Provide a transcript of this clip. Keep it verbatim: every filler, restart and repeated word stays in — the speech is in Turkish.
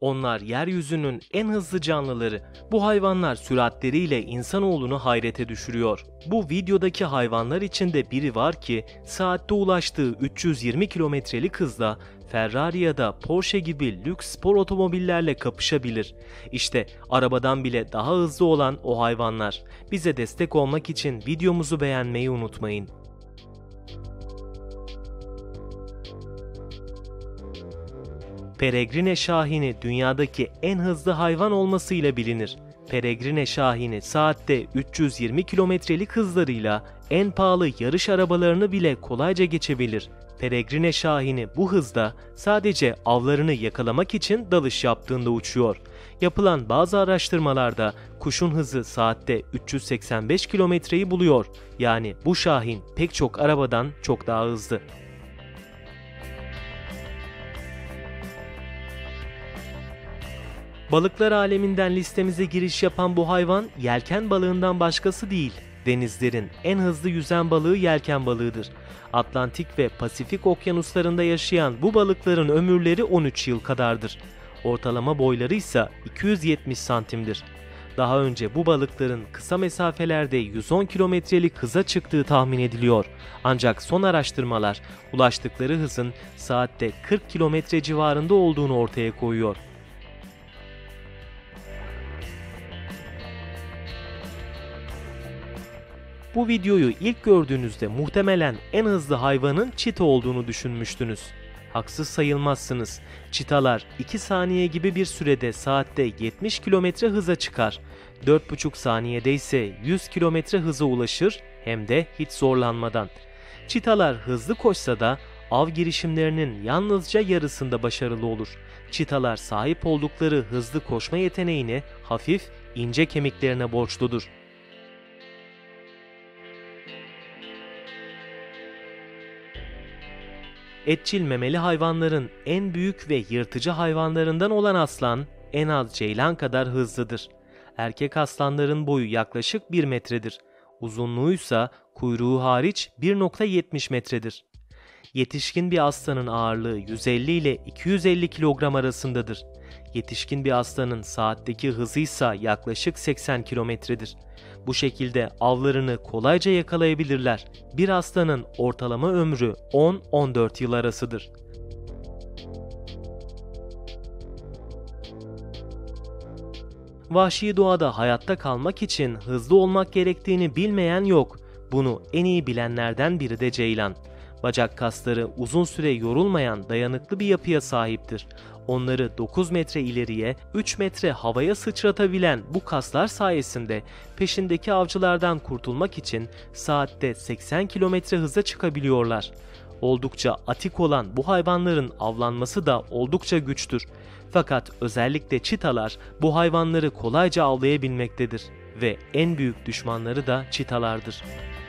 Onlar yeryüzünün en hızlı canlıları. Bu hayvanlar süratleriyle insanoğlunu hayrete düşürüyor. Bu videodaki hayvanlar içinde biri var ki saatte ulaştığı üç yüz yirmi kilometrelik hızla Ferrari ya da Porsche gibi lüks spor otomobillerle kapışabilir. İşte arabadan bile daha hızlı olan o hayvanlar. Bize destek olmak için videomuzu beğenmeyi unutmayın. Peregrine şahini dünyadaki en hızlı hayvan olmasıyla bilinir. Peregrine şahini saatte üç yüz yirmi kilometrelik hızlarıyla en pahalı yarış arabalarını bile kolayca geçebilir. Peregrine şahini bu hızda sadece avlarını yakalamak için dalış yaptığında uçuyor. Yapılan bazı araştırmalarda kuşun hızı saatte üç yüz seksen beş kilometreyi buluyor. Yani bu şahin pek çok arabadan çok daha hızlı. Balıklar aleminden listemize giriş yapan bu hayvan yelken balığından başkası değil. Denizlerin en hızlı yüzen balığı yelken balığıdır. Atlantik ve Pasifik okyanuslarında yaşayan bu balıkların ömürleri on üç yıl kadardır. Ortalama boyları ise iki yüz yetmiş santimdir. Daha önce bu balıkların kısa mesafelerde yüz on kilometrelik hıza çıktığı tahmin ediliyor. Ancak son araştırmalar ulaştıkları hızın saatte kırk kilometre civarında olduğunu ortaya koyuyor. Bu videoyu ilk gördüğünüzde muhtemelen en hızlı hayvanın çita olduğunu düşünmüştünüz. Haksız sayılmazsınız. Çitalar iki saniye gibi bir sürede saatte yetmiş kilometre hıza çıkar. dört buçuk saniyede ise yüz kilometre hıza ulaşır, hem de hiç zorlanmadan. Çitalar hızlı koşsa da av girişimlerinin yalnızca yarısında başarılı olur. Çitalar sahip oldukları hızlı koşma yeteneğini hafif, ince kemiklerine borçludur. Etçil memeli hayvanların en büyük ve yırtıcı hayvanlarından olan aslan en az ceylan kadar hızlıdır. Erkek aslanların boyu yaklaşık bir metredir. Uzunluğu ise kuyruğu hariç bir nokta yetmiş metredir. Yetişkin bir aslanın ağırlığı yüz elli ile iki yüz elli kilogram arasındadır. Yetişkin bir aslanın saatteki hızı ise yaklaşık seksen kilometredir. Bu şekilde avlarını kolayca yakalayabilirler. Bir aslanın ortalama ömrü on on dört yıl arasıdır. Vahşi doğada hayatta kalmak için hızlı olmak gerektiğini bilmeyen yok. Bunu en iyi bilenlerden biri de ceylan. Bacak kasları uzun süre yorulmayan dayanıklı bir yapıya sahiptir. Onları dokuz metre ileriye, üç metre havaya sıçratabilen bu kaslar sayesinde peşindeki avcılardan kurtulmak için saatte seksen kilometre hıza çıkabiliyorlar. Oldukça atik olan bu hayvanların avlanması da oldukça güçtür. Fakat özellikle çitalar bu hayvanları kolayca avlayabilmektedir ve en büyük düşmanları da çitalardır.